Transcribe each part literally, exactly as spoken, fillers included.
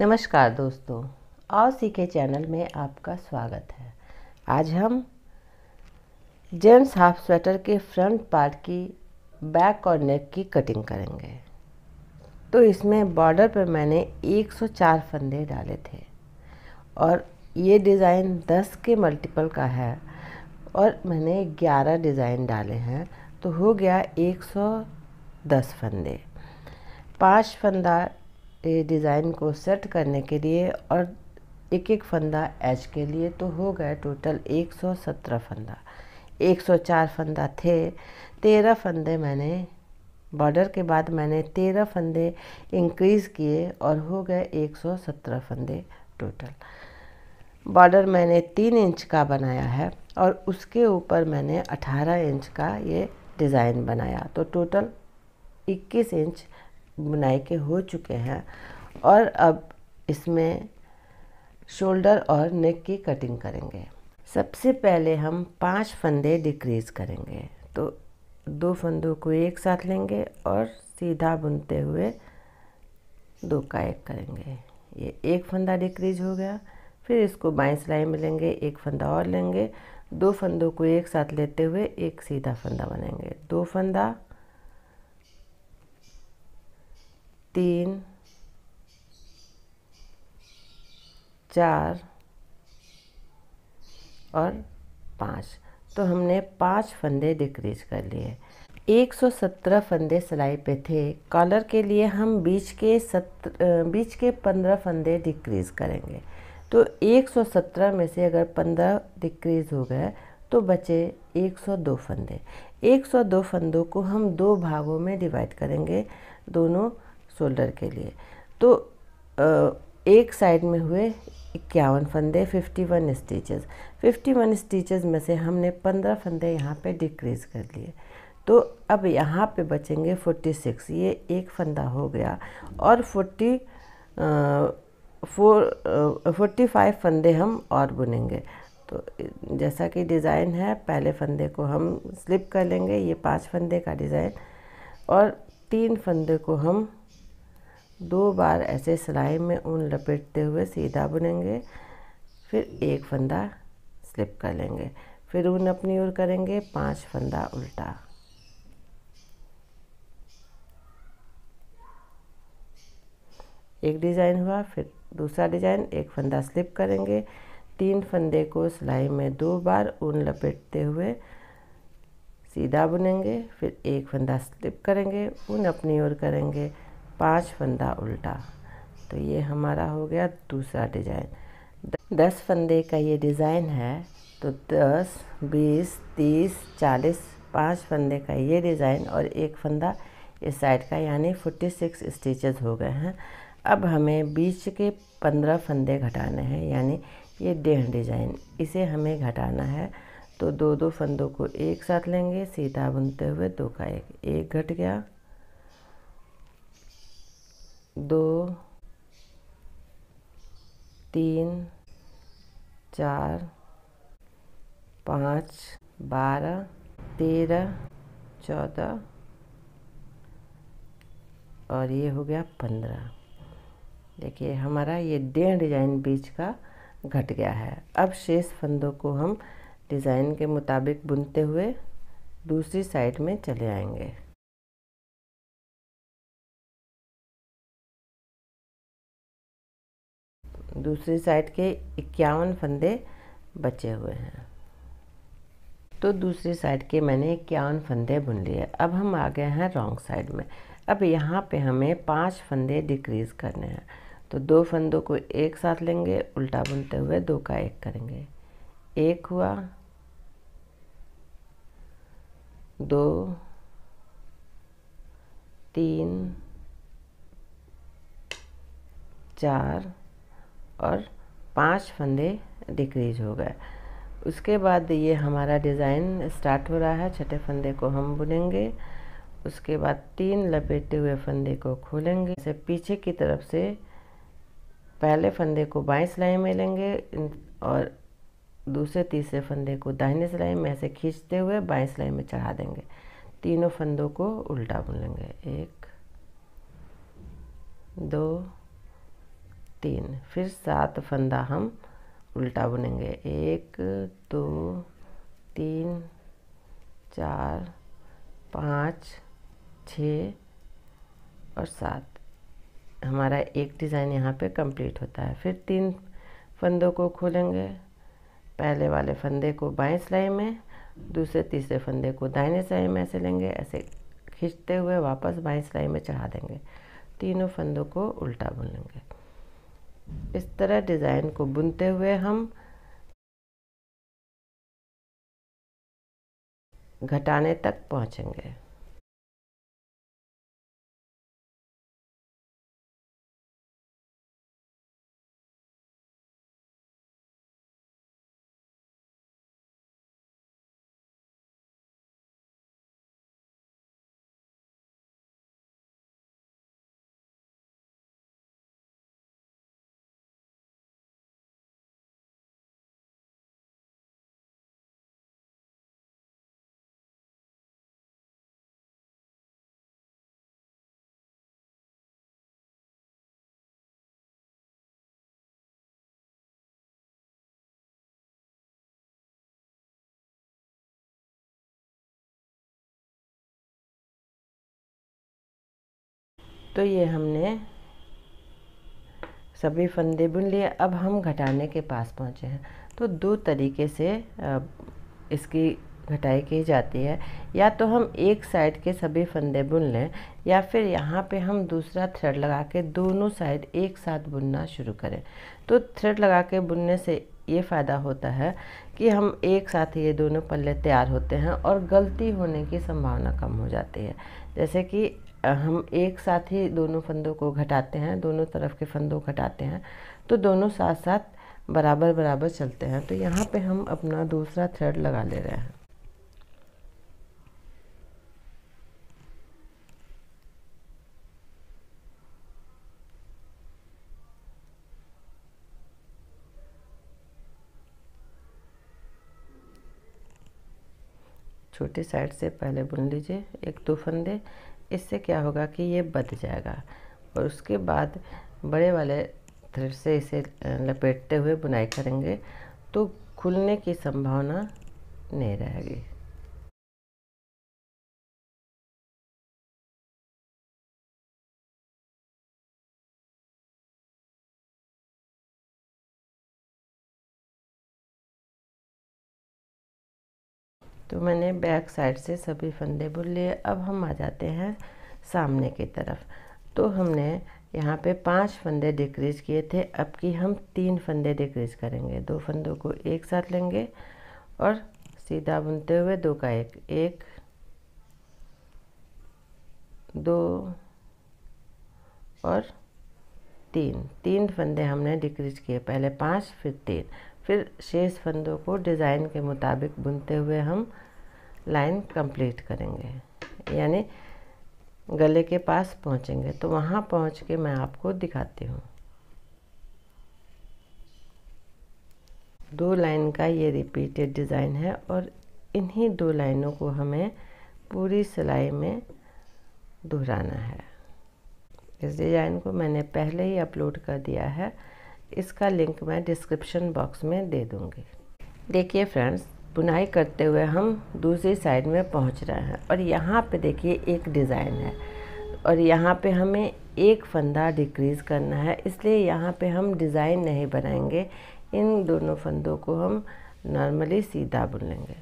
नमस्कार दोस्तों, आओ सीखे चैनल में आपका स्वागत है। आज हम जेंट्स हाफ स्वेटर के फ्रंट पार्ट की बैक और नेक की कटिंग करेंगे। तो इसमें बॉर्डर पर मैंने एक सौ चार फंदे डाले थे और ये डिज़ाइन दस के मल्टीपल का है और मैंने ग्यारह डिज़ाइन डाले हैं, तो हो गया एक सौ दस फंदे। पाँच फंदा डिज़ाइन को सेट करने के लिए और एक एक फंदा एज के लिए, तो हो गए टोटल एक सौ सत्रह फंदा। एक सौ चार फंदा थे, तेरह फंदे मैंने बॉर्डर के बाद मैंने तेरह फंदे इंक्रीज़ किए और हो गए एक सौ सत्रह फंदे टोटल। बॉर्डर मैंने तीन इंच का बनाया है और उसके ऊपर मैंने अठारह इंच का ये डिज़ाइन बनाया, तो टोटल इक्कीस इंच बुनाई के हो चुके हैं। और अब इसमें शोल्डर और नेक की कटिंग करेंगे। सबसे पहले हम पांच फंदे डिक्रीज़ करेंगे, तो दो फंदों को एक साथ लेंगे और सीधा बुनते हुए दो का एक करेंगे। ये एक फंदा डिक्रीज हो गया, फिर इसको बाएं सिलाई में लेंगे, एक फंदा और लेंगे, दो फंदों को एक साथ लेते हुए एक सीधा फंदा बनाएंगे। दो फंदा, तीन, चार और पाँच, तो हमने पाँच फंदे डिक्रीज कर लिए। एक सौ सत्रह फंदे सिलाई पे थे। कॉलर के लिए हम बीच के सत बीच के पंद्रह फंदे डिक्रीज करेंगे, तो एक सौ सत्रह में से अगर पंद्रह डिक्रीज हो गए तो बचे एक सौ दो फंदे। एक सौ दो फंदों को हम दो भागों में डिवाइड करेंगे दोनों शोल्डर के लिए, तो एक साइड में हुए इक्यावन फंदे, इक्यावन स्टिचेस। इक्यावन स्टिचेस में से हमने पंद्रह फंदे यहाँ पे डिक्रीज कर लिए, तो अब यहाँ पे बचेंगे छियालीस। ये एक फंदा हो गया और चालीस फोर फोर्टी फाइव फंदे हम और बुनेंगे। तो जैसा कि डिज़ाइन है, पहले फंदे को हम स्लिप कर लेंगे, ये पांच फंदे का डिज़ाइन, और तीन फंदे को हम दो बार ऐसे सिलाई में ऊन लपेटते हुए सीधा बुनेंगे, फिर एक फंदा स्लिप कर लेंगे, फिर ऊन अपनी ओर करेंगे, पांच फंदा उल्टा, एक डिज़ाइन हुआ, फिर दूसरा डिज़ाइन, एक फंदा स्लिप करेंगे, तीन फंदे को सिलाई में दो बार ऊन लपेटते हुए सीधा बुनेंगे, फिर एक फंदा स्लिप करेंगे, ऊन अपनी ओर करेंगे, पांच फंदा उल्टा, तो ये हमारा हो गया दूसरा डिज़ाइन। दस फंदे का ये डिज़ाइन है, तो दस, बीस, तीस, चालीस, पांच फंदे का ये डिज़ाइन और एक फंदा इस साइड का, यानी फोर्टी सिक्स स्टिचेस हो गए हैं। अब हमें बीच के पंद्रह फंदे घटाने हैं, यानी ये डेढ़ डिज़ाइन, इसे हमें घटाना है, तो दो दो फंदों को एक साथ लेंगे, सीधा बुनते हुए दो का एक, एक घट गया, दो, तीन, चार, पाँच, बारह, तेरह, चौदह और ये हो गया पंद्रह। देखिए हमारा ये डेढ़ डिज़ाइन बीच का घट गया है। अब शेष फंदों को हम डिज़ाइन के मुताबिक बुनते हुए दूसरी साइड में चले आएंगे। दूसरी साइड के इक्यावन फंदे बचे हुए हैं, तो दूसरी साइड के मैंने इक्यावन फंदे बुन लिए। अब हम आ गए हैं रॉन्ग साइड में। अब यहाँ पे हमें पांच फंदे डिक्रीज़ करने हैं, तो दो फंदों को एक साथ लेंगे, उल्टा बुनते हुए दो का एक करेंगे, एक हुआ, दो, तीन, चार और पांच फंदे डिक्रीज हो गए। उसके बाद ये हमारा डिज़ाइन स्टार्ट हो रहा है। छठे फंदे को हम बुनेंगे, उसके बाद तीन लपेटे हुए फंदे को खोलेंगे, इसे पीछे की तरफ से पहले फंदे को बाएं सिलाई में लेंगे और दूसरे तीसरे फंदे को दाहिने सिलाई में ऐसे खींचते हुए बाएं सिलाई में चढ़ा देंगे। तीनों फंदों को उल्टा बुन लेंगे, एक, दो, तीन, फिर सात फंदा हम उल्टा बुनेंगे, एक दो तीन चार पाँच छः और सात, हमारा एक डिज़ाइन यहाँ पे कंप्लीट होता है। फिर तीन फंदों को खोलेंगे, पहले वाले फंदे को बाएं सिलाई में, दूसरे तीसरे फंदे को दाहिने सिलाई में ऐसे लेंगे, ऐसे खींचते हुए वापस बाएं सिलाई में चढ़ा देंगे, तीनों फंदों को उल्टा बुन लेंगे। इस तरह डिज़ाइन को बुनते हुए हम घटाने तक पहुँचेंगे। तो ये हमने सभी फंदे बुन लिए। अब हम घटाने के पास पहुँचे हैं। तो दो तरीके से इसकी घटाई की जाती है, या तो हम एक साइड के सभी फंदे बुन लें, या फिर यहाँ पे हम दूसरा थ्रेड लगा के दोनों साइड एक साथ बुनना शुरू करें। तो थ्रेड लगा के बुनने से ये फ़ायदा होता है कि हम एक साथ ये दोनों पल्ले तैयार होते हैं और गलती होने की संभावना कम हो जाती है। जैसे कि हम एक साथ ही दोनों फंदों को घटाते हैं, दोनों तरफ के फंदों को घटाते हैं, तो दोनों साथ साथ बराबर बराबर चलते हैं। तो यहाँ पे हम अपना दूसरा थ्रेड लगा ले रहे हैं। छोटी साइड से पहले बुन लीजिए एक दो फंदे, इससे क्या होगा कि ये बंध जाएगा, और उसके बाद बड़े वाले थ्रेड से इसे लपेटते हुए बुनाई करेंगे तो खुलने की संभावना नहीं रहेगी। तो मैंने बैक साइड से सभी फंदे बुन लिए। अब हम आ जाते हैं सामने की तरफ। तो हमने यहाँ पे पांच फंदे डिक्रीज किए थे, अब की हम तीन फंदे डिक्रीज करेंगे। दो फंदों को एक साथ लेंगे और सीधा बुनते हुए दो का एक, एक दो और तीन, तीन फंदे हमने डिक्रीज किए, पहले पांच फिर तीन। फिर शेष फंदों को डिज़ाइन के मुताबिक बुनते हुए हम लाइन कंप्लीट करेंगे, यानी गले के पास पहुंचेंगे। तो वहां पहुंच के मैं आपको दिखाती हूँ। दो लाइन का ये रिपीटेड डिज़ाइन है और इन्हीं दो लाइनों को हमें पूरी सिलाई में दोहराना है। इस डिज़ाइन को मैंने पहले ही अपलोड कर दिया है, इसका लिंक मैं डिस्क्रिप्शन बॉक्स में दे दूंगी। देखिए फ्रेंड्स, बुनाई करते हुए हम दूसरी साइड में पहुंच रहे हैं और यहाँ पे देखिए एक डिज़ाइन है और यहाँ पे हमें एक फंदा डिक्रीज़ करना है, इसलिए यहाँ पे हम डिज़ाइन नहीं बनाएंगे। इन दोनों फंदों को हम नॉर्मली सीधा बुन लेंगे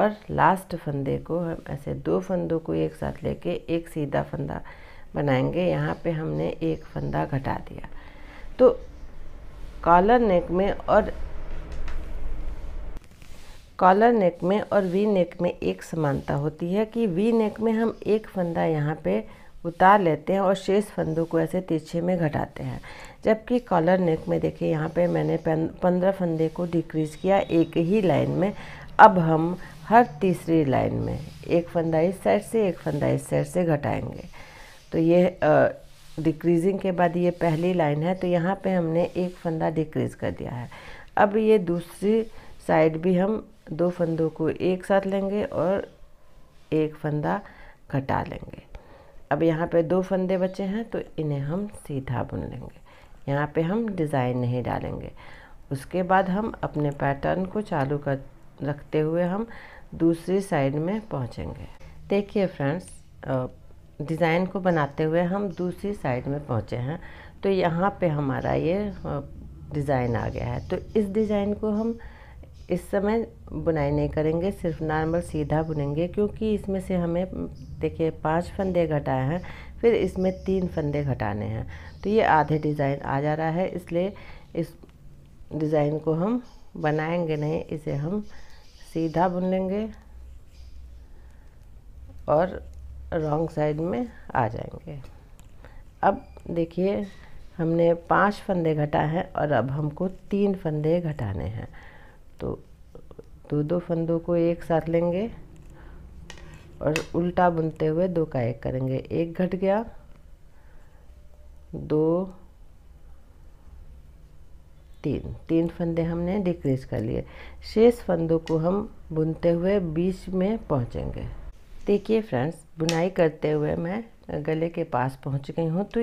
और लास्ट फंदे को हम ऐसे दो फंदों को एक साथ लेके एक सीधा फंदा बनाएंगे। यहाँ पर हमने एक फंदा घटा दिया। तो कॉलर नेक में और कॉलर नेक में और वी नेक में एक समानता होती है कि वी नेक में हम एक फंदा यहाँ पे उतार लेते हैं और शेष फंदों को ऐसे तिरछे में घटाते हैं, जबकि कॉलर नेक में देखिए यहाँ पे मैंने पंद्रह फंदे को डिक्रीज किया एक ही लाइन में। अब हम हर तीसरी लाइन में एक फंदा इस साइड से एक फंदा इस साइड से घटाएंगे। तो ये आ, डिक्रीजिंग के बाद ये पहली लाइन है, तो यहाँ पे हमने एक फंदा डिक्रीज कर दिया है। अब ये दूसरी साइड भी हम दो फंदों को एक साथ लेंगे और एक फंदा घटा लेंगे। अब यहाँ पे दो फंदे बचे हैं, तो इन्हें हम सीधा बुन लेंगे। यहाँ पे हम डिज़ाइन नहीं डालेंगे। उसके बाद हम अपने पैटर्न को चालू कर रखते हुए हम दूसरी साइड में पहुँचेंगे। देखिए फ्रेंड्स, डिज़ाइन को बनाते हुए हम दूसरी साइड में पहुँचे हैं, तो यहाँ पे हमारा ये डिज़ाइन आ गया है। तो इस डिज़ाइन को हम इस समय बुनाई नहीं करेंगे, सिर्फ नॉर्मल सीधा बुनेंगे, क्योंकि इसमें से हमें देखिए पांच फंदे घटाए हैं, फिर इसमें तीन फंदे घटाने हैं, तो ये आधे डिज़ाइन आ जा रहा है। इसलिए इस डिज़ाइन को हम बनाएंगे नहीं, इसे हम सीधा बुन लेंगे और रॉन्ग साइड में आ जाएंगे। अब देखिए हमने पांच फंदे घटाए हैं और अब हमको तीन फंदे घटाने हैं, तो दो दो फंदों को एक साथ लेंगे और उल्टा बुनते हुए दो का एक करेंगे। एक घट गया, दो, तीन, तीन फंदे हमने डिक्रीज कर लिए। शेष फंदों को हम बुनते हुए बीच में पहुंचेंगे। देखिए फ्रेंड्स, बुनाई करते हुए मैं गले के पास पहुंच गई हूं, तो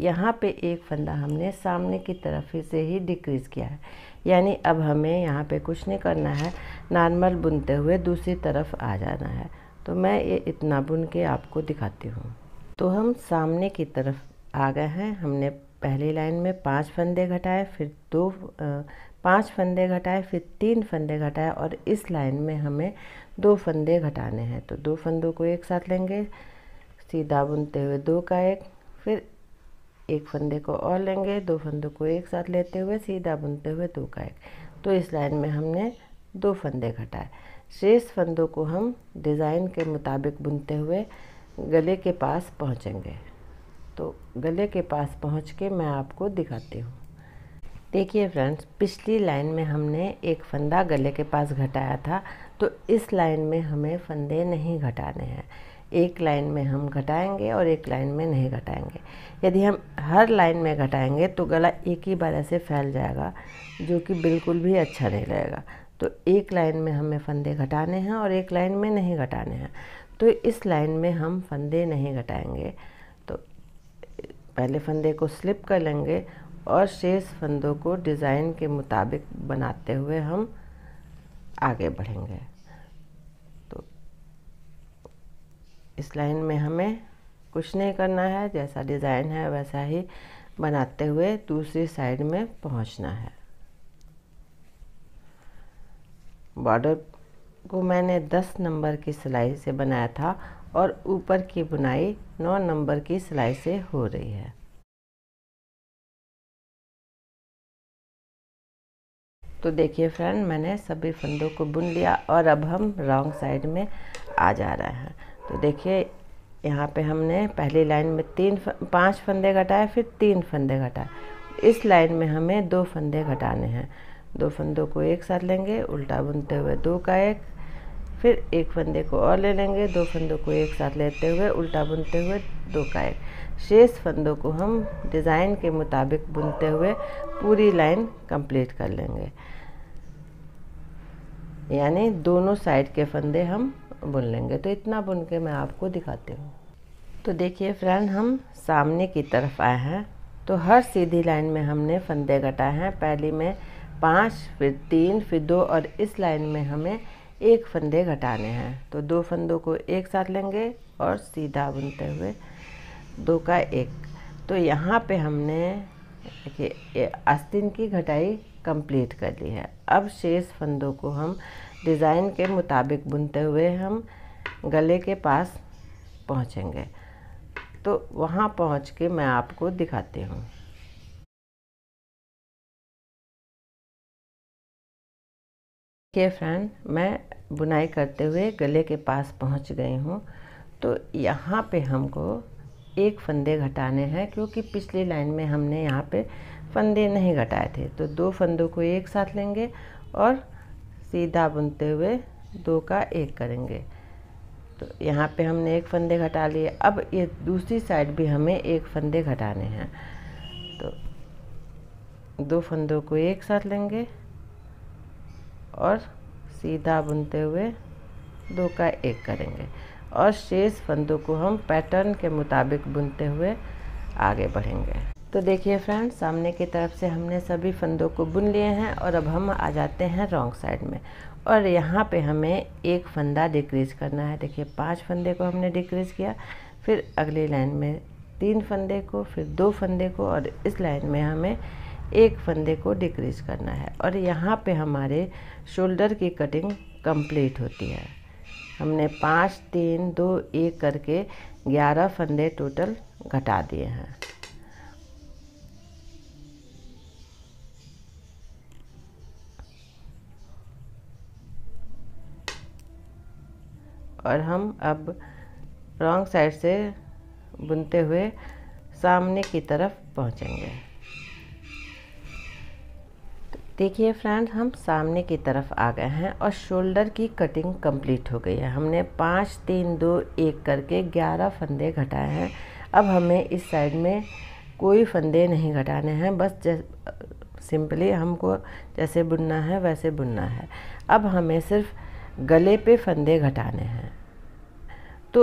यहाँ पे एक फंदा हमने सामने की तरफ से ही डिक्रीज़ किया है, यानी अब हमें यहाँ पे कुछ नहीं करना है, नॉर्मल बुनते हुए दूसरी तरफ आ जाना है। तो मैं ये इतना बुन के आपको दिखाती हूँ। तो हम सामने की तरफ आ गए हैं। हमने पहली लाइन में पांच फंदे घटाए, फिर दो पांच फंदे घटाए, फिर तीन फंदे घटाए और इस लाइन में हमें दो फंदे घटाने हैं, तो दो फंदों को एक साथ लेंगे, सीधा बुनते हुए दो का एक, फिर एक फंदे को और लेंगे, दो फंदों को एक साथ लेते हुए सीधा बुनते हुए दो का एक। तो इस लाइन में हमने दो फंदे घटाए। शेष फंदों को हम डिज़ाइन के मुताबिक बुनते हुए गले के पास पहुँचेंगे। तो गले के पास पहुँच के मैं आपको दिखाती हूँ। देखिए फ्रेंड्स, पिछली लाइन में हमने एक फंदा गले के पास घटाया था, तो इस लाइन में हमें फंदे नहीं घटाने हैं। एक लाइन में हम घटाएंगे और एक लाइन में नहीं घटाएंगे। यदि हम हर लाइन में घटाएंगे तो गला एक ही बार ऐसे फैल जाएगा, जो कि बिल्कुल भी अच्छा नहीं लगेगा। तो एक लाइन में हमें फंदे घटाने हैं और एक लाइन में नहीं घटाने हैं, तो इस लाइन में हम फंदे नहीं घटाएंगे। तो पहले फंदे को स्लिप कर लेंगे और शेष फंदों को डिज़ाइन के मुताबिक बनाते हुए हम आगे बढ़ेंगे। इस लाइन में हमें कुछ नहीं करना है, जैसा डिज़ाइन है वैसा ही बनाते हुए दूसरी साइड में पहुंचना है। बॉर्डर को मैंने दस नंबर की सिलाई से बनाया था और ऊपर की बुनाई नौ नंबर की सिलाई से हो रही है। तो देखिए फ्रेंड, मैंने सभी फंदों को बुन लिया और अब हम रॉन्ग साइड में आ जा रहे हैं। तो देखिए यहाँ पे हमने पहली लाइन में तीन पांच फंदे घटाए, फिर तीन फंदे घटाए। इस लाइन में हमें दो फंदे घटाने हैं, दो फंदों को एक साथ लेंगे, उल्टा बुनते हुए दो का एक, फिर एक फंदे को और ले लेंगे, दो फंदों को एक साथ लेते हुए उल्टा बुनते हुए दो का एक। शेष फंदों को हम डिज़ाइन के मुताबिक बुनते हुए पूरी लाइन कंप्लीट कर लेंगे, यानी दोनों साइड के फंदे हम बुन लेंगे। तो इतना बुन के मैं आपको दिखाती हूँ। तो देखिए फ्रेंड, हम सामने की तरफ आए हैं, तो हर सीधी लाइन में हमने फंदे घटाए हैं। पहली में पाँच, फिर तीन, फिर दो और इस लाइन में हमें एक फंदे घटाने हैं, तो दो फंदों को एक साथ लेंगे और सीधा बुनते हुए दो का एक। तो यहाँ पे हमने देखिए आस्तीन की घटाई कंप्लीट कर ली है। अब शेष फंदों को हम डिज़ाइन के मुताबिक बुनते हुए हम गले के पास पहुँचेंगे, तो वहाँ पहुँच के मैं आपको दिखाती हूँ। देखिए फ्रेंड, मैं बुनाई करते हुए गले के पास पहुँच गई हूँ, तो यहाँ पे हमको एक फंदे घटाने हैं, क्योंकि पिछली लाइन में हमने यहाँ पे फंदे नहीं घटाए थे। तो दो फंदों को एक साथ लेंगे और सीधा बुनते हुए दो का एक करेंगे। तो यहाँ पे हमने एक फंदे घटा लिए। अब ये दूसरी साइड भी हमें एक फंदे घटाने हैं, तो दो फंदों को एक साथ लेंगे और सीधा बुनते हुए दो का एक करेंगे और शेष फंदों को हम पैटर्न के मुताबिक बुनते हुए आगे बढ़ेंगे। तो देखिए फ्रेंड्स, सामने की तरफ से हमने सभी फंदों को बुन लिए हैं और अब हम आ जाते हैं रॉन्ग साइड में। और यहाँ पे हमें एक फंदा डिक्रीज़ करना है। देखिए पांच फंदे को हमने डिक्रीज़ किया, फिर अगली लाइन में तीन फंदे को, फिर दो फंदे को, और इस लाइन में हमें एक फंदे को डिक्रीज़ करना है। और यहाँ पे हमारे शोल्डर की कटिंग कंप्लीट होती है। हमने पाँच तीन दो एक करके ग्यारह फंदे टोटल घटा दिए हैं। और हम अब रॉन्ग साइड से बुनते हुए सामने की तरफ पहुंचेंगे। देखिए फ्रेंड्स, हम सामने की तरफ आ गए हैं और शोल्डर की कटिंग कंप्लीट हो गई है। हमने पाँच तीन दो एक करके ग्यारह फंदे घटाए हैं। अब हमें इस साइड में कोई फंदे नहीं घटाने हैं, बस सिंपली हमको जैसे बुनना है वैसे बुनना है। अब हमें सिर्फ गले पे फंदे घटाने हैं। तो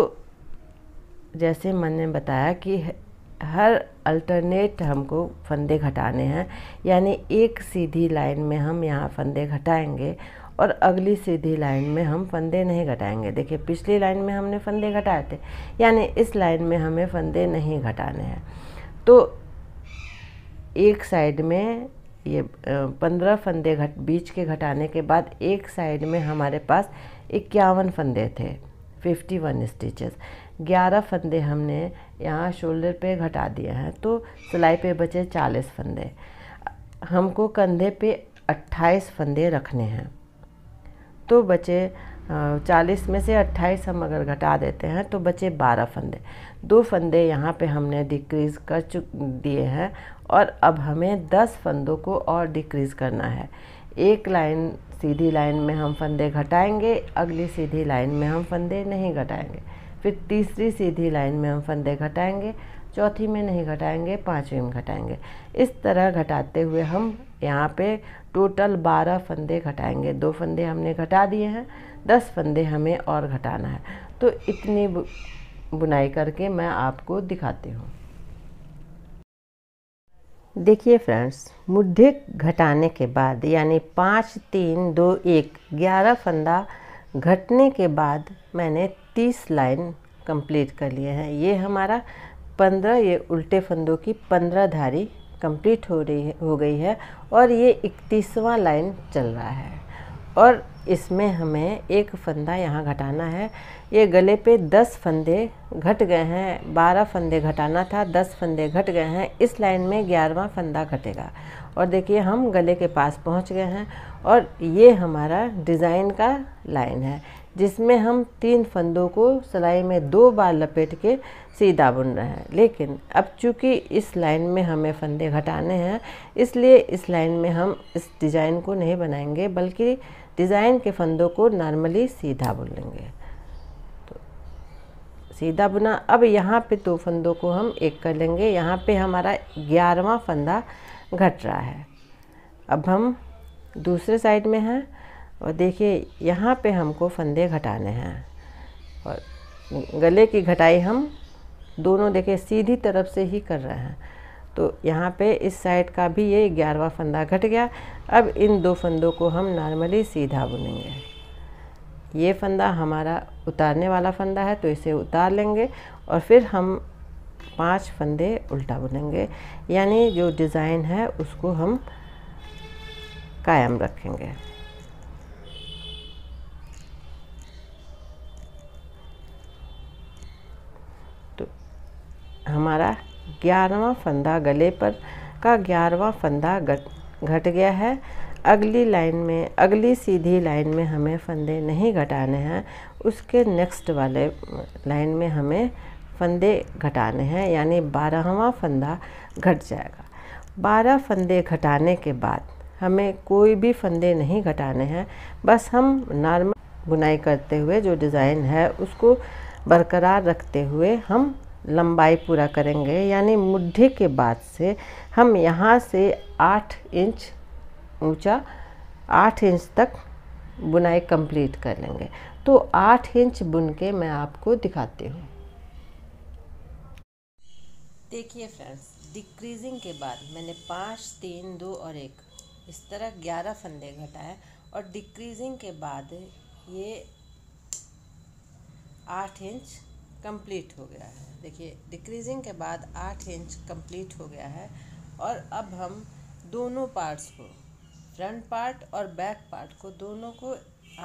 जैसे मैंने बताया कि हर अल्टरनेट हमको फंदे घटाने हैं, यानी एक सीधी लाइन में हम यहाँ फंदे घटाएंगे और अगली सीधी लाइन में हम फंदे नहीं घटाएंगे। देखिए पिछली लाइन में हमने फंदे घटाए थे, यानी इस लाइन में हमें फंदे नहीं घटाने हैं। तो एक साइड में ये पंद्रह फंदे घट बीच के घटाने के बाद एक साइड में हमारे पास इक्यावन फंदे थे, फिफ्टी वन स्टिचेस। ग्यारह फंदे हमने यहाँ शोल्डर पे घटा दिए हैं, तो सिलाई पे बचे चालीस फंदे। हमको कंधे पे अट्ठाईस फंदे रखने हैं, तो बचे चालीस में से अट्ठाईस हम अगर घटा देते हैं तो बचे बारह फंदे। दो फंदे यहाँ पे हमने डिक्रीज़ कर चुक दिए हैं और अब हमें दस फंदों को और डिक्रीज़ करना है। एक लाइन सीधी लाइन में हम फंदे घटाएंगे, अगली सीधी लाइन में हम फंदे नहीं घटाएंगे, फिर तीसरी सीधी लाइन में हम फंदे घटाएंगे, चौथी में नहीं घटाएंगे, पाँचवीं में घटाएंगे। इस तरह घटाते हुए हम यहाँ पे टोटल बारह फंदे घटाएंगे। दो फंदे हमने घटा दिए हैं, दस फंदे हमें और घटाना है। तो इतनी बुनाई करके मैं आपको दिखाती हूँ। देखिए फ्रेंड्स, मुड्ढे घटाने के बाद यानी पाँच तीन दो एक ग्यारह फंदा घटने के बाद मैंने तीस लाइन कंप्लीट कर लिए हैं। ये हमारा पंद्रह ये उल्टे फंदों की पंद्रह धारी कंप्लीट हो रही है हो गई है और ये इकतीसवां लाइन चल रहा है। और इसमें हमें एक फंदा यहाँ घटाना है। ये गले पे दस फंदे घट गए हैं, बारह फंदे घटाना था, दस फंदे घट गए हैं। इस लाइन में ग्यारहवां फंदा घटेगा। और देखिए हम गले के पास पहुँच गए हैं और ये हमारा डिज़ाइन का लाइन है, जिसमें हम तीन फंदों को सिलाई में दो बार लपेट के सीधा बुन रहे हैं। लेकिन अब चूँकि इस लाइन में हमें फंदे घटाने हैं, इसलिए इस लाइन में हम इस डिज़ाइन को नहीं बनाएंगे, बल्कि डिज़ाइन के फंदों को नॉर्मली सीधा बुन लेंगे। तो सीधा बुना। अब यहाँ पे दो फंदों को हम एक कर लेंगे। यहाँ पे हमारा ग्यारहवां फंदा घट रहा है। अब हम दूसरे साइड में हैं और देखिए यहाँ पे हमको फंदे घटाने हैं। और गले की घटाई हम दोनों देखिए सीधी तरफ से ही कर रहे हैं। तो यहाँ पे इस साइड का भी ये ग्यारहवां फंदा घट गया। अब इन दो फंदों को हम नॉर्मली सीधा बुनेंगे। ये फंदा हमारा उतारने वाला फंदा है, तो इसे उतार लेंगे और फिर हम पांच फंदे उल्टा बुनेंगे, यानी जो डिज़ाइन है उसको हम कायम रखेंगे। तो हमारा ग्यारहवां फंदा गले पर का ग्यारहवां फंदा घट घट गया है। अगली लाइन में अगली सीधी लाइन में हमें फंदे नहीं घटाने हैं, उसके नेक्स्ट वाले लाइन में हमें फंदे घटाने हैं, यानी बारहवां फंदा घट जाएगा। बारह फंदे घटाने के बाद हमें कोई भी फंदे नहीं घटाने हैं, बस हम नॉर्मल बुनाई करते हुए जो डिज़ाइन है उसको बरकरार रखते हुए हम लंबाई पूरा करेंगे। यानी मुड्ढे के बाद से हम यहाँ से आठ इंच ऊंचा आठ इंच तक बुनाई कंप्लीट कर लेंगे। तो आठ इंच बुन के मैं आपको दिखाती हूँ। देखिए फ्रेंड्स, डिक्रीजिंग के बाद मैंने पाँच तीन दो और एक इस तरह ग्यारह फंदे घटाए और डिक्रीजिंग के बाद ये आठ इंच कंप्लीट हो गया है। देखिए डिक्रीजिंग के बाद आठ इंच कंप्लीट हो गया है। और अब हम दोनों पार्ट्स को, फ्रंट पार्ट और बैक पार्ट को, दोनों को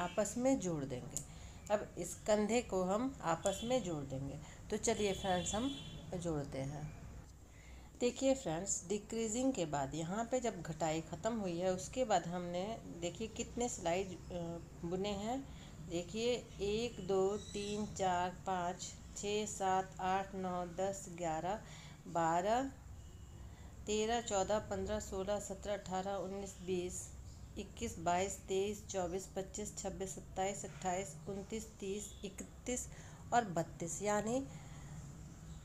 आपस में जोड़ देंगे। अब इस कंधे को हम आपस में जोड़ देंगे। तो चलिए फ्रेंड्स हम जोड़ते हैं। देखिए फ्रेंड्स डिक्रीजिंग के बाद यहाँ पे जब घटाई ख़त्म हुई है उसके बाद हमने देखिए कितने सिलाई बुने हैं। देखिए एक दो तीन चार पाँच छः सात आठ नौ दस ग्यारह बारह तेरह चौदह पंद्रह सोलह सत्रह अठारह उन्नीस बीस इक्कीस बाईस तेईस चौबीस पच्चीस छब्बीस सत्ताईस अट्ठाईस उनतीस तीस इकतीस और बत्तीस, यानी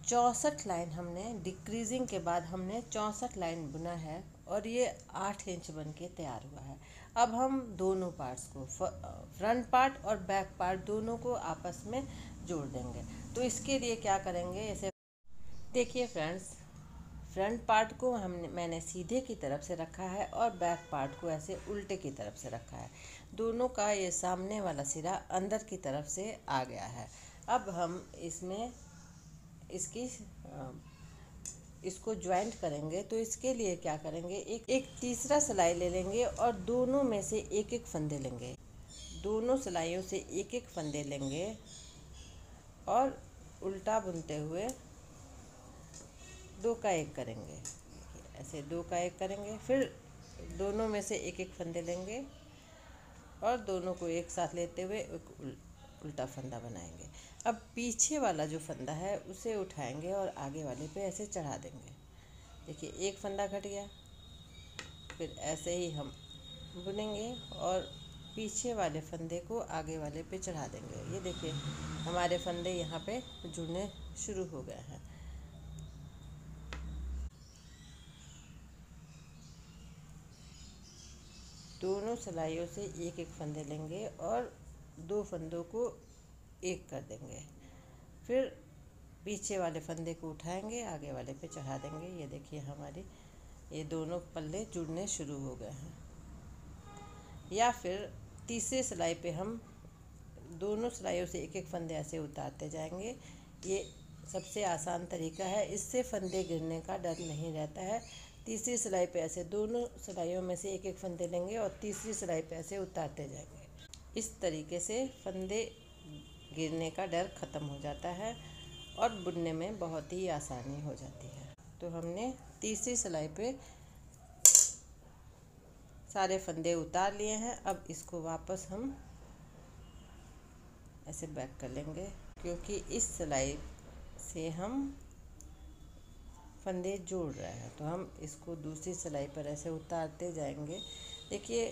चौंसठ लाइन हमने डिक्रीजिंग के बाद हमने चौंसठ लाइन बुना है और ये आठ इंच बन के तैयार हुआ है। अब हम दोनों पार्ट्स को, फ्रंट पार्ट और बैक पार्ट दोनों को आपस में जोड़ देंगे। तो इसके लिए क्या करेंगे, ऐसे देखिए फ्रेंड्स फ्रंट पार्ट को हमने मैंने सीधे की तरफ से रखा है और बैक पार्ट को ऐसे उल्टे की तरफ से रखा है। दोनों का ये सामने वाला सिरा अंदर की तरफ से आ गया है। अब हम इसमें इसकी इसको ज्वाइंट करेंगे। तो इसके लिए क्या करेंगे, एक एक तीसरा सिलाई ले लेंगे और दोनों में से एक एक फंदे लेंगे। दोनों सिलाइयों से एक एक फंदे लेंगे और उल्टा बुनते हुए दो का एक करेंगे। ऐसे दो का एक करेंगे, फिर दोनों में से एक एक फंदे लेंगे और दोनों को एक साथ लेते हुए एक उल्टा फंदा बनाएंगे। अब पीछे वाला जो फंदा है उसे उठाएंगे और आगे वाले पे ऐसे चढ़ा देंगे। देखिए एक फंदा घट गया। फिर ऐसे ही हम बुनेंगे और पीछे वाले फंदे को आगे वाले पे चढ़ा देंगे। ये देखिए हमारे फंदे यहाँ पे जुड़ने शुरू हो गए हैं। दोनों सिलाइयों से एक एक फंदे लेंगे और दो फंदों को एक कर देंगे। फिर पीछे वाले फंदे को उठाएंगे, आगे वाले पे चढ़ा देंगे। ये देखिए हमारी ये दोनों पल्ले जुड़ने शुरू हो गए हैं। या फिर तीसरे सिलाई पे हम दोनों सिलाइयों से एक एक फंदे ऐसे उतारते जाएंगे। ये सबसे आसान तरीका है, इससे फंदे गिरने का डर नहीं रहता है। तीसरी सिलाई पे ऐसे दोनों सिलाइयों में से एक एक फंदे लेंगे और तीसरी सिलाई पे ऐसे उतारते जाएंगे। इस तरीके से फंदे गिरने का डर ख़त्म हो जाता है और बुनने में बहुत ही आसानी हो जाती है। तो हमने तीसरी सिलाई पे सारे फंदे उतार लिए हैं। अब इसको वापस हम ऐसे बैक कर लेंगे, क्योंकि इस सिलाई से हम फंदे जोड़ रहे हैं। तो हम इसको दूसरी सिलाई पर ऐसे उतारते जाएंगे। देखिए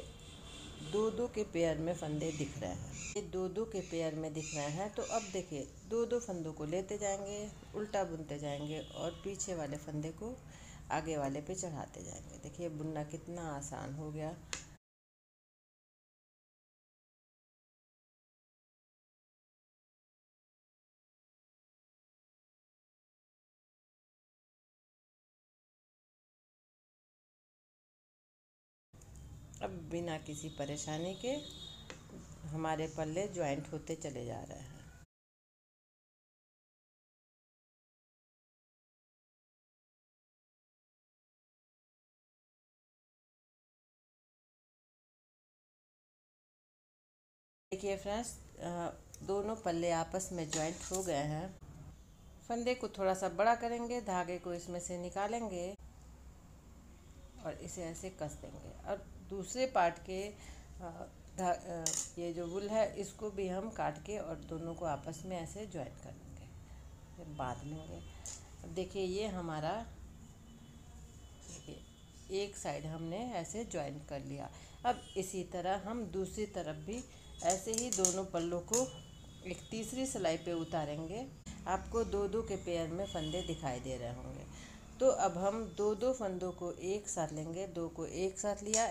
दो दो के पेयर में फंदे दिख रहे हैं, ये दो दो के पेयर में दिख रहे हैं। तो अब देखिए दो दो फंदों को लेते जाएंगे, उल्टा बुनते जाएंगे और पीछे वाले फंदे को आगे वाले पे चढ़ाते जाएंगे। देखिए बुनना कितना आसान हो गया। अब बिना किसी परेशानी के हमारे पल्ले ज्वाइंट होते चले जा रहे हैं। देखिए फ्रेंड्स दोनों पल्ले आपस में ज्वाइंट हो गए हैं। फंदे को थोड़ा सा बड़ा करेंगे, धागे को इसमें से निकालेंगे और इसे ऐसे कस देंगे। और दूसरे पार्ट के ये जो वूल है इसको भी हम काट के और दोनों को आपस में ऐसे ज्वाइन कर देंगे, बांध लेंगे। अब देखिए ये हमारा एक साइड हमने ऐसे ज्वाइन कर लिया। अब इसी तरह हम दूसरी तरफ भी ऐसे ही दोनों पल्लों को एक तीसरी सिलाई पे उतारेंगे। आपको दो दो के पेयर में फंदे दिखाई दे रहे होंगे। तो अब हम दो दो फंदों को एक साथ लेंगे, दो को एक साथ लिया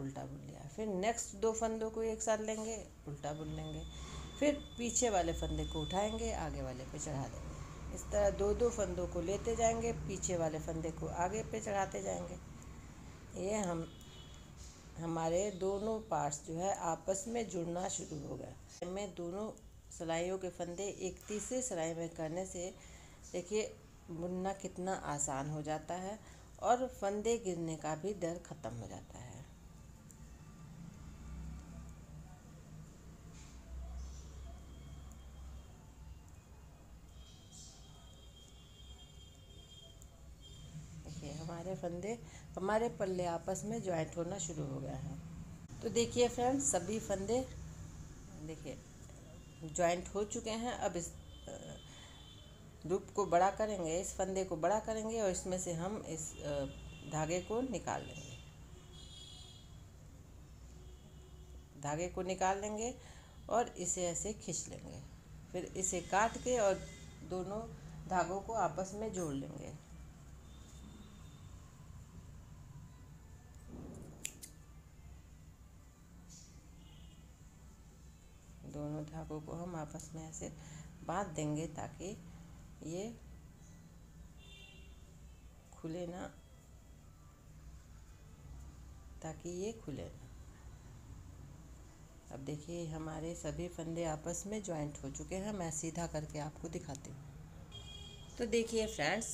उल्टा बुन लिया, फिर नेक्स्ट दो फंदों को एक साथ लेंगे उल्टा बुन लेंगे, फिर पीछे वाले फंदे को उठाएंगे आगे वाले पे चढ़ा देंगे। इस तरह दो दो फंदों को लेते जाएंगे, पीछे वाले फंदे को आगे पे चढ़ाते जाएंगे। ये हम हमारे दोनों पार्ट्स जो है आपस में जुड़ना शुरू हो गया। मैं दोनों सिलाइयों के फंदे एक तीसरे सिलाई में करने से देखिए बुनना कितना आसान हो जाता है और फंदे गिरने का भी डर ख़त्म हो जाता है। देखिए हमारे फंदे हमारे पल्ले आपस में ज्वाइंट होना शुरू हो गया है। तो देखिए फ्रेंड्स सभी फंदे देखिए ज्वाइंट हो चुके हैं। अब इस रूप को बड़ा करेंगे, इस फंदे को बड़ा करेंगे और इसमें से हम इस धागे को निकाल लेंगे। धागे को निकाल लेंगे और इसे ऐसे खींच लेंगे, फिर इसे काट के और दोनों धागों को आपस में जोड़ लेंगे। दोनों धागों को हम आपस में ऐसे बांध देंगे ताकि ये खुले ना, ताकि ये खुले ना। अब देखिए हमारे सभी फंदे आपस में ज्वाइंट हो चुके हैं। मैं सीधा करके आपको दिखाती हूँ। तो देखिए फ्रेंड्स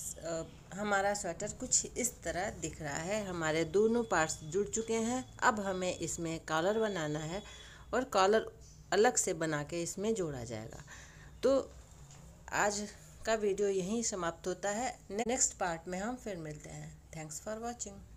हमारा स्वेटर कुछ इस तरह दिख रहा है। हमारे दोनों पार्ट्स जुड़ चुके हैं। अब हमें इसमें कॉलर बनाना है और कॉलर अलग से बना के इसमें जोड़ा जाएगा। तो आज का वीडियो यहीं समाप्त होता है। नेक्स्ट पार्ट में हम फिर मिलते हैं। Thanks for watching.